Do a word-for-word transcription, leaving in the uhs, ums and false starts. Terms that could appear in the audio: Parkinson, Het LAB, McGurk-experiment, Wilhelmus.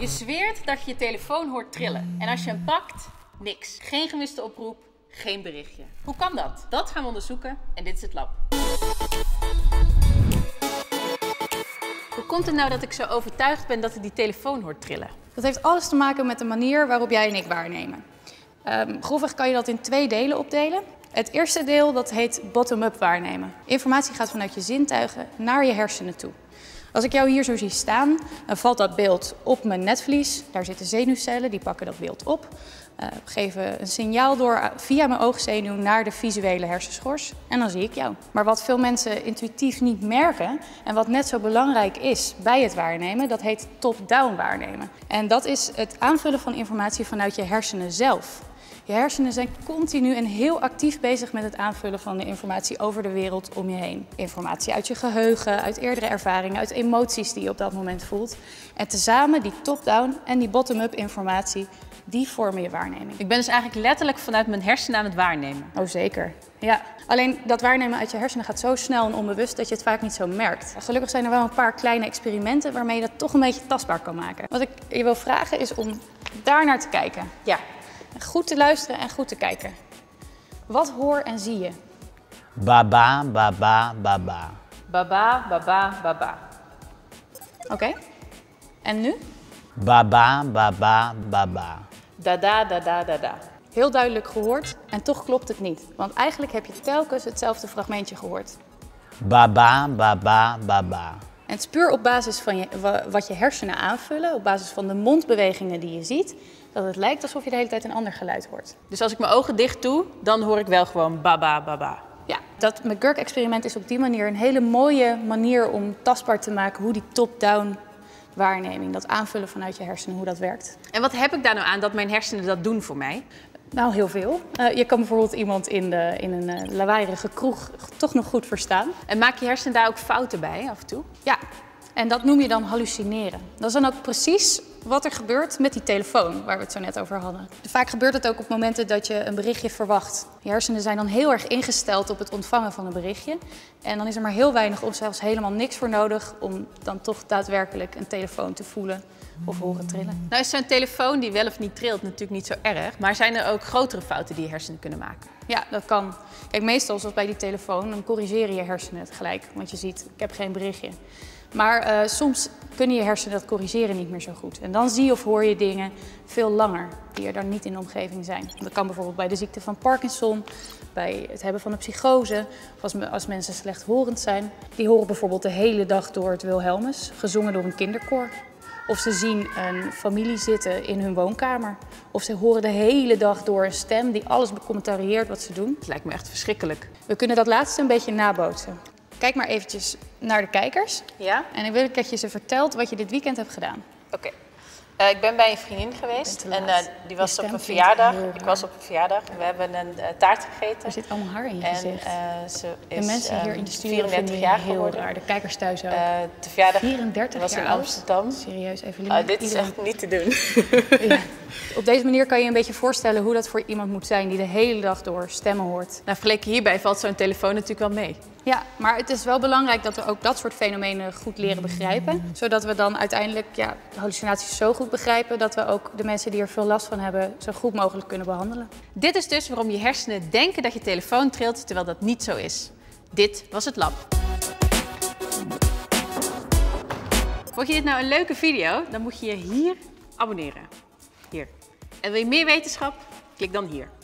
Je zweert dat je je telefoon hoort trillen. En als je hem pakt, niks. Geen gemiste oproep, geen berichtje. Hoe kan dat? Dat gaan we onderzoeken en dit is het lab. Hoe komt het nou dat ik zo overtuigd ben dat ik die telefoon hoort trillen? Dat heeft alles te maken met de manier waarop jij en ik waarnemen. Um, grofweg kan je dat in twee delen opdelen. Het eerste deel, dat heet bottom-up waarnemen. Informatie gaat vanuit je zintuigen naar je hersenen toe. Als ik jou hier zo zie staan, dan valt dat beeld op mijn netvlies. Daar zitten zenuwcellen, die pakken dat beeld op. Uh, geven een signaal door via mijn oogzenuw naar de visuele hersenschors. En dan zie ik jou. Maar wat veel mensen intuïtief niet merken en wat net zo belangrijk is bij het waarnemen, dat heet top-down waarnemen. En dat is het aanvullen van informatie vanuit je hersenen zelf. Je hersenen zijn continu en heel actief bezig met het aanvullen van de informatie over de wereld om je heen. Informatie uit je geheugen, uit eerdere ervaringen, uit emoties die je op dat moment voelt. En tezamen die top-down en die bottom-up informatie, die vormen je waarneming. Ik ben dus eigenlijk letterlijk vanuit mijn hersenen aan het waarnemen. Oh zeker, ja. Alleen dat waarnemen uit je hersenen gaat zo snel en onbewust dat je het vaak niet zo merkt. Gelukkig zijn er wel een paar kleine experimenten waarmee je dat toch een beetje tastbaar kan maken. Wat ik je wil vragen is om daar naar te kijken. Ja. Goed te luisteren en goed te kijken. Wat hoor en zie je? Baba, baba, baba. Baba, baba, baba. Oké. Okay. En nu? Baba, baba, baba. Dada, dada, dada. Heel duidelijk gehoord en toch klopt het niet. Want eigenlijk heb je telkens hetzelfde fragmentje gehoord. Baba, baba, baba. En het is puur op basis van je, wat je hersenen aanvullen, op basis van de mondbewegingen die je ziet, dat het lijkt alsof je de hele tijd een ander geluid hoort. Dus als ik mijn ogen dicht doe, dan hoor ik wel gewoon baba, baba. Ja, dat McGurk-experiment is op die manier een hele mooie manier om tastbaar te maken hoe die top-down waarneming, dat aanvullen vanuit je hersenen, hoe dat werkt. En wat heb ik daar nou aan dat mijn hersenen dat doen voor mij? Nou, heel veel. Uh, je kan bijvoorbeeld iemand in, de, in een uh, lawaaierige kroeg toch nog goed verstaan. En maak je hersenen daar ook fouten bij af en toe? Ja, en dat noem je dan hallucineren. Dat is dan ook precies wat er gebeurt met die telefoon waar we het zo net over hadden. Vaak gebeurt het ook op momenten dat je een berichtje verwacht. Je hersenen zijn dan heel erg ingesteld op het ontvangen van een berichtje. En dan is er maar heel weinig of zelfs helemaal niks voor nodig om dan toch daadwerkelijk een telefoon te voelen of horen trillen. Nou is zo'n telefoon die wel of niet trilt natuurlijk niet zo erg, maar zijn er ook grotere fouten die je hersenen kunnen maken? Ja, dat kan. Kijk, meestal zoals bij die telefoon, dan corrigeren je hersenen het gelijk, want je ziet, ik heb geen berichtje. Maar uh, soms kunnen je hersenen dat corrigeren niet meer zo goed. En dan zie je of hoor je dingen veel langer die er dan niet in de omgeving zijn. Dat kan bijvoorbeeld bij de ziekte van Parkinson, bij het hebben van een psychose, of als, als mensen slechthorend zijn. Die horen bijvoorbeeld de hele dag door het Wilhelmus, gezongen door een kinderkoor. Of ze zien een familie zitten in hun woonkamer. Of ze horen de hele dag door een stem die alles becommentarieert wat ze doen. Het lijkt me echt verschrikkelijk. We kunnen dat laatste een beetje nabootsen. Kijk maar eventjes naar de kijkers. Ja. En ik wil dat je ze vertelt wat je dit weekend hebt gedaan. Oké. Okay. Uh, ik ben bij een vriendin geweest en uh, die was op een verjaardag. Ik was op een verjaardag. We hebben een uh, taart gegeten. Er zit allemaal haar in je en, gezicht. Uh, ze is, de mensen hier in de studio vierendertig jaar geworden. Raar. De kijkers thuis ook. Uh, de verjaardag vierendertig was jaar in Amsterdam. Oud. Serieus, Evelien. Uh, dit is echt niet te doen. Ja. Op deze manier kan je een beetje voorstellen hoe dat voor iemand moet zijn die de hele dag door stemmen hoort. Nou, vergeleken hierbij valt zo'n telefoon natuurlijk wel mee. Ja, maar het is wel belangrijk dat we ook dat soort fenomenen goed leren begrijpen. Zodat we dan uiteindelijk ja, de hallucinaties zo goed begrijpen dat we ook de mensen die er veel last van hebben zo goed mogelijk kunnen behandelen. Dit is dus waarom je hersenen denken dat je telefoon trilt terwijl dat niet zo is. Dit was het lab. Vond je dit nou een leuke video? Dan moet je je hier abonneren. Hier. En wil je meer wetenschap? Klik dan hier.